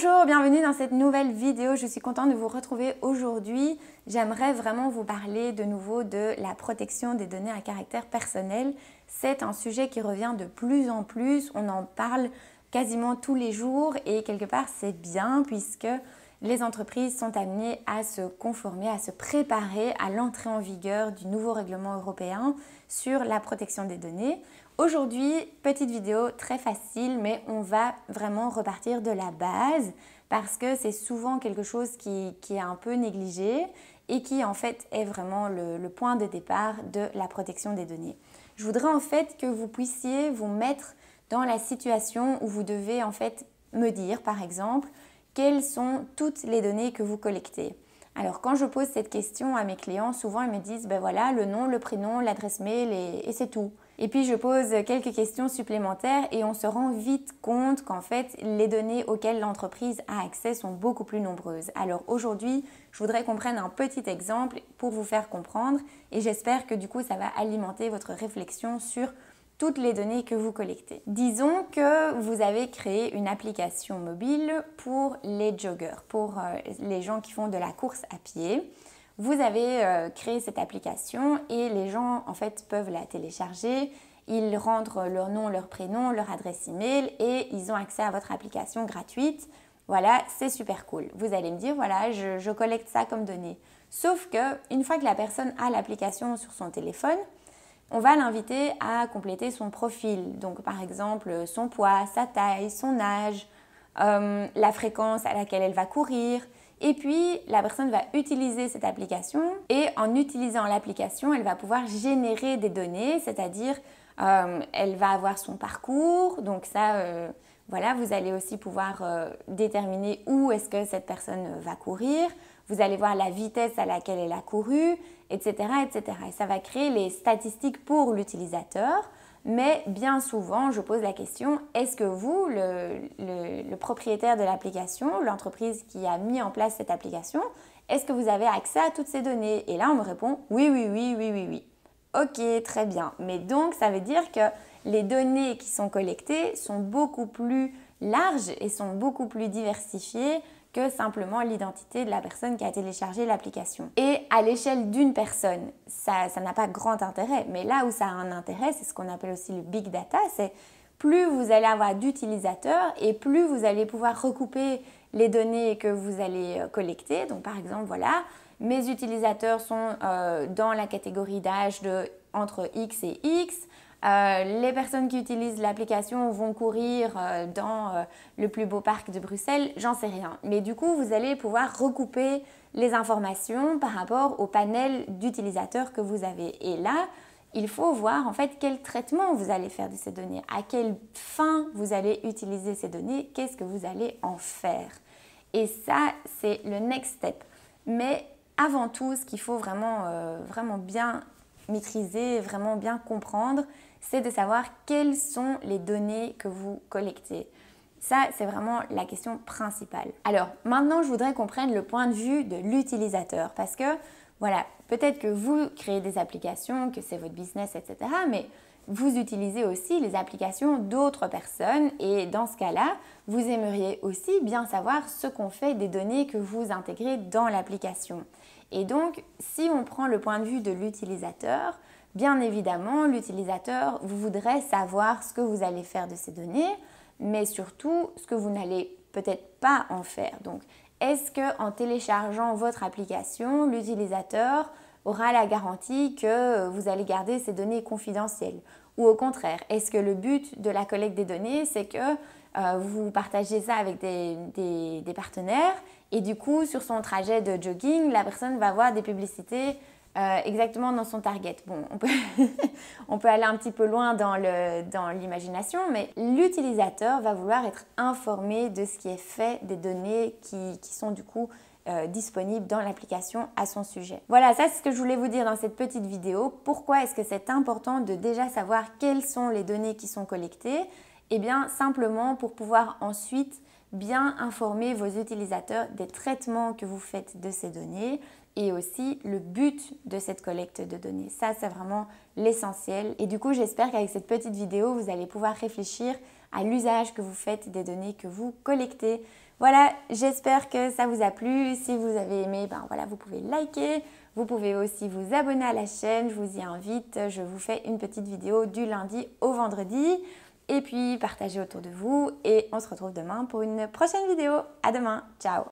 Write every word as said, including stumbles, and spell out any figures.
Bonjour, bienvenue dans cette nouvelle vidéo, je suis contente de vous retrouver aujourd'hui. J'aimerais vraiment vous parler de nouveau de la protection des données à caractère personnel. C'est un sujet qui revient de plus en plus, on en parle quasiment tous les jours et quelque part c'est bien puisque les entreprises sont amenées à se conformer, à se préparer à l'entrée en vigueur du nouveau règlement européen sur la protection des données. Aujourd'hui, petite vidéo très facile, mais on va vraiment repartir de la base parce que c'est souvent quelque chose qui, qui est un peu négligé et qui en fait est vraiment le, le point de départ de la protection des données. Je voudrais en fait que vous puissiez vous mettre dans la situation où vous devez en fait me dire par exemple quelles sont toutes les données que vous collectez. Alors quand je pose cette question à mes clients, souvent ils me disent ben voilà le nom, le prénom, l'adresse mail et, et c'est tout. Et puis, je pose quelques questions supplémentaires et on se rend vite compte qu'en fait, les données auxquelles l'entreprise a accès sont beaucoup plus nombreuses. Alors aujourd'hui, je voudrais qu'on prenne un petit exemple pour vous faire comprendre et j'espère que du coup, ça va alimenter votre réflexion sur toutes les données que vous collectez. Disons que vous avez créé une application mobile pour les joggers, pour les gens qui font de la course à pied. Vous avez euh, créé cette application et les gens en fait peuvent la télécharger, ils rentrent leur nom, leur prénom, leur adresse email et ils ont accès à votre application gratuite. Voilà, c'est super cool. Vous allez me dire voilà, je, je collecte ça comme données. Sauf que une fois que la personne a l'application sur son téléphone, on va l'inviter à compléter son profil. Donc par exemple son poids, sa taille, son âge, euh, la fréquence à laquelle elle va courir. Et puis, la personne va utiliser cette application et en utilisant l'application, elle va pouvoir générer des données, c'est-à-dire euh, elle va avoir son parcours. Donc ça, euh, voilà, vous allez aussi pouvoir euh, déterminer où est-ce que cette personne va courir. Vous allez voir la vitesse à laquelle elle a couru, et cetera, et cetera. Et ça va créer les statistiques pour l'utilisateur. Mais bien souvent, je pose la question, est-ce que vous, le, le, le propriétaire de l'application, l'entreprise qui a mis en place cette application, est-ce que vous avez accès à toutes ces données? Et là, on me répond, oui, oui, oui, oui, oui, oui. Ok, très bien. Mais donc, ça veut dire que les données qui sont collectées sont beaucoup plus larges et sont beaucoup plus diversifiées que simplement l'identité de la personne qui a téléchargé l'application. Et à l'échelle d'une personne, ça, ça n'a pas grand intérêt, mais là où ça a un intérêt, c'est ce qu'on appelle aussi le big data, c'est plus vous allez avoir d'utilisateurs et plus vous allez pouvoir recouper les données que vous allez collecter. Donc par exemple, voilà, mes utilisateurs sont euh, dans la catégorie d'âge de entre X et X, Euh, les personnes qui utilisent l'application vont courir euh, dans euh, le plus beau parc de Bruxelles, j'en sais rien. Mais du coup, vous allez pouvoir recouper les informations par rapport au panel d'utilisateurs que vous avez. Et là, il faut voir en fait quel traitement vous allez faire de ces données, à quelle fin vous allez utiliser ces données, qu'est-ce que vous allez en faire. Et ça, c'est le next step. Mais avant tout, ce qu'il faut vraiment, euh, vraiment bien maîtriser, vraiment bien comprendre, c'est de savoir quelles sont les données que vous collectez. Ça, c'est vraiment la question principale. Alors, maintenant, je voudrais qu'on prenne le point de vue de l'utilisateur parce que, voilà, peut-être que vous créez des applications, que c'est votre business, et cetera, mais vous utilisez aussi les applications d'autres personnes et dans ce cas-là, vous aimeriez aussi bien savoir ce qu'on fait des données que vous intégrez dans l'application. Et donc, si on prend le point de vue de l'utilisateur, bien évidemment, l'utilisateur voudrait savoir ce que vous allez faire de ces données, mais surtout ce que vous n'allez peut-être pas en faire. Donc, est-ce qu'en téléchargeant votre application, l'utilisateur aura la garantie que vous allez garder ces données confidentielles? Ou au contraire, est-ce que le but de la collecte des données, c'est que euh, vous partagez ça avec des, des, des partenaires et du coup, sur son trajet de jogging, la personne va voir des publicités euh, exactement dans son target. Bon, on peut, on peut aller un petit peu loin dans le, dans l'imagination, mais l'utilisateur va vouloir être informé de ce qui est fait, des données qui, qui sont du coup Euh, disponible dans l'application à son sujet. Voilà, ça c'est ce que je voulais vous dire dans cette petite vidéo. Pourquoi est-ce que c'est important de déjà savoir quelles sont les données qui sont collectées? Eh bien, simplement pour pouvoir ensuite bien informer vos utilisateurs des traitements que vous faites de ces données et aussi le but de cette collecte de données. Ça, c'est vraiment l'essentiel. Et du coup, j'espère qu'avec cette petite vidéo, vous allez pouvoir réfléchir à l'usage que vous faites des données que vous collectez. Voilà, j'espère que ça vous a plu. Si vous avez aimé, ben voilà, vous pouvez liker. Vous pouvez aussi vous abonner à la chaîne. Je vous y invite. Je vous fais une petite vidéo du lundi au vendredi. Et puis, partagez autour de vous. Et on se retrouve demain pour une prochaine vidéo. À demain. Ciao.